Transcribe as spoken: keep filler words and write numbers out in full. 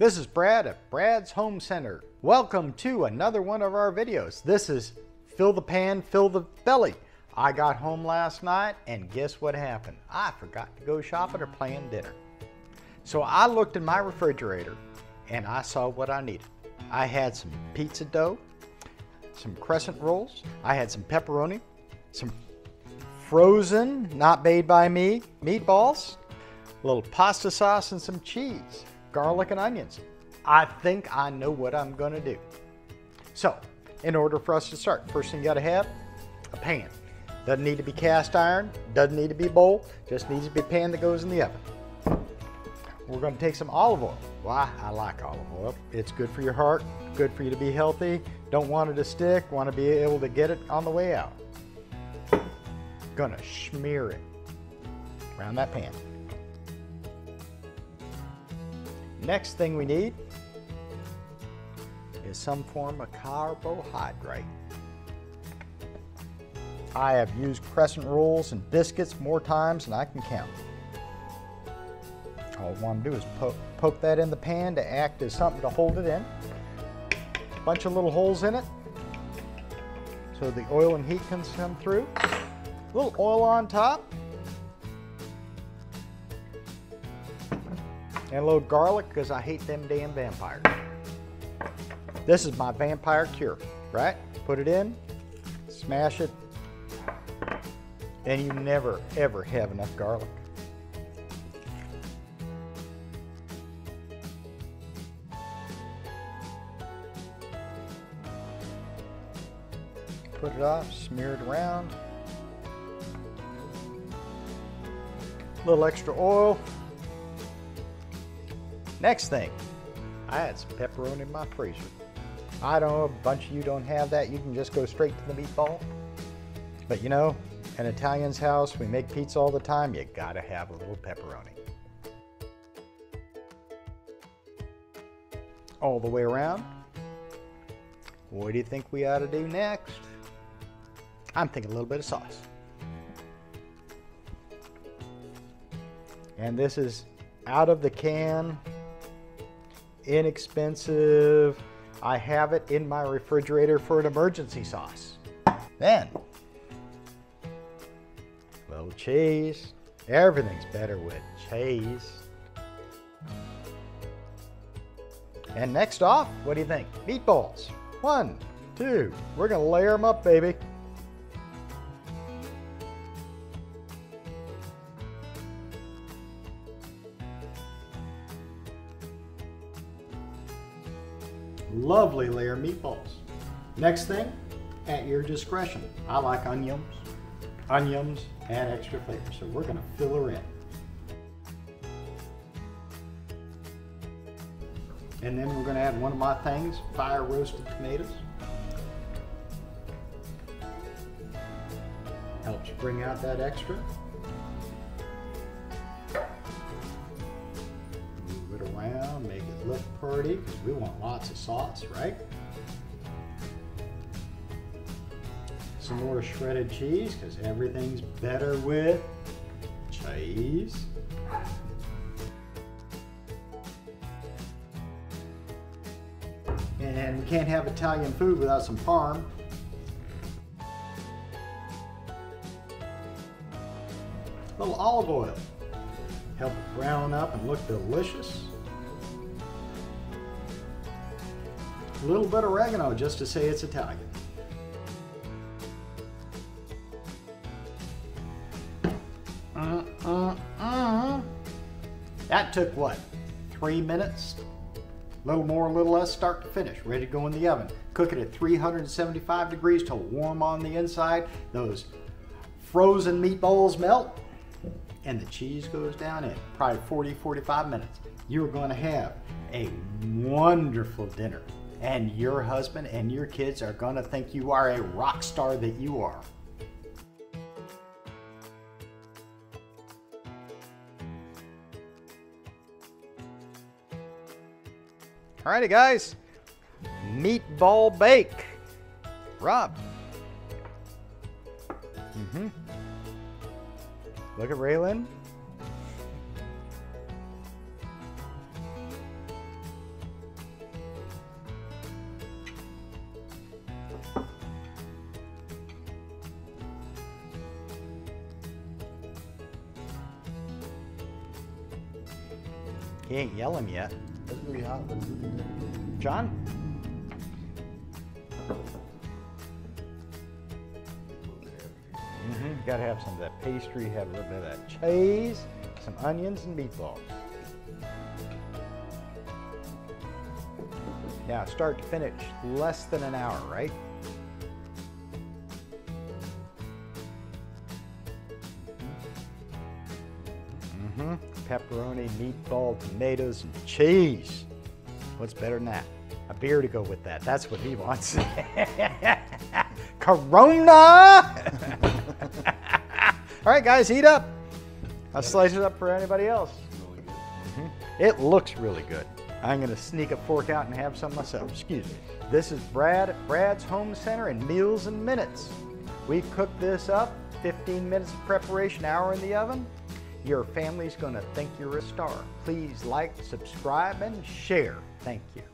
This is Brad at Brad's Home Center. Welcome to another one of our videos. This is Fill the Pan, Fill the Belly. I got home last night and guess what happened? I forgot to go shopping or plan dinner. So I looked in my refrigerator and I saw what I needed. I had some pizza dough, some crescent rolls, I had some pepperoni, some frozen, not made by me, meatballs, a little pasta sauce and some cheese, garlic and onions. I think I know what I'm gonna do. So, in order for us to start, first thing you gotta have, a pan. Doesn't need to be cast iron, doesn't need to be bowl, just needs to be a pan that goes in the oven. We're gonna take some olive oil. Why? I like olive oil. It's good for your heart, good for you to be healthy, don't want it to stick, wanna be able to get it on the way out. Gonna smear it around that pan. Next thing we need is some form of carbohydrate. I have used crescent rolls and biscuits more times than I can count. All I want to do is poke, poke that in the pan to act as something to hold it in. A bunch of little holes in it so the oil and heat can come through. A little oil on top. And a little garlic, because I hate them damn vampires. This is my vampire cure, right? Put it in, smash it, and you never, ever have enough garlic. Put it off, smear it around. A little extra oil. Next thing, I had some pepperoni in my freezer. I know a bunch of you don't have that. You can just go straight to the meatball. But you know, an Italian's house, we make pizza all the time. You gotta have a little pepperoni. All the way around. What do you think we ought to do next? I'm thinking a little bit of sauce. And this is out of the can. Inexpensive. I have it in my refrigerator for an emergency sauce. Then, a little cheese. Everything's better with cheese. And next off, what do you think? Meatballs. One, two. We're gonna layer them up, baby. Lovely layer meatballs. Next thing, at your discretion. I like onions. Onions add extra flavor, so we're gonna fill her in. And then we're gonna add one of my things, fire roasted tomatoes. Helps bring out that extra. Look pretty, because we want lots of sauce, right? Some more shredded cheese, because everything's better with cheese. And we can't have Italian food without some parm. A little olive oil. Help it brown up and look delicious. A little bit of oregano just to say it's Italian. Uh, uh, uh. That took what? Three minutes? A little more, a little less, start to finish. Ready to go in the oven. Cook it at three hundred seventy-five degrees till warm on the inside. Those frozen meatballs melt and the cheese goes down in probably forty, forty-five minutes. You're going to have a wonderful dinner. And your husband and your kids are gonna think you are a rock star that you are. Alrighty guys, meatball bake. Rob. Mm-hmm. Look at Raelynn. He ain't yelling yet. That's really hot. John? Mm-hmm. Got to have some of that pastry, have a little bit of that cheese, some onions and meatballs. Now, start to finish, less than an hour, right? Mm-hmm. Pepperoni, meatball, tomatoes, and cheese. What's better than that? A beer to go with that. That's what he wants. Corona! All right, guys, heat up. I'll slice it up for anybody else. Really good. Mm-hmm. It looks really good. I'm going to sneak a fork out and have some myself. Excuse me. This is Brad at Brad's Home Center and Meals in Minutes. We cook this up, fifteen minutes of preparation, hour in the oven. Your family's going to think you're a star. Please like, subscribe, and share. Thank you.